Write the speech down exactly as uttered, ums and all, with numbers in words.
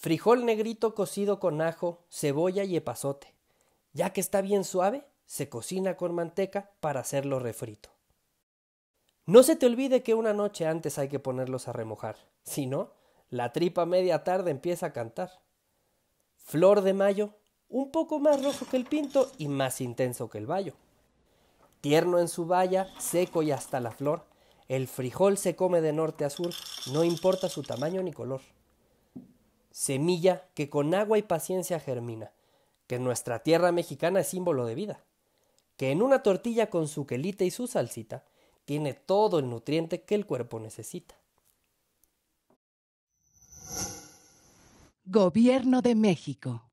Frijol negrito cocido con ajo, cebolla y epazote. Ya que está bien suave, se cocina con manteca para hacerlo refrito. No se te olvide que una noche antes hay que ponerlos a remojar, si no, la tripa media tarde empieza a cantar. Flor de mayo, un poco más rojo que el pinto y más intenso que el bayo. Tierno en su baya, seco y hasta la flor, el frijol se come de norte a sur, no importa su tamaño ni color. Semilla que con agua y paciencia germina, que en nuestra tierra mexicana es símbolo de vida, que en una tortilla con su quelita y su salsita tiene todo el nutriente que el cuerpo necesita. Gobierno de México.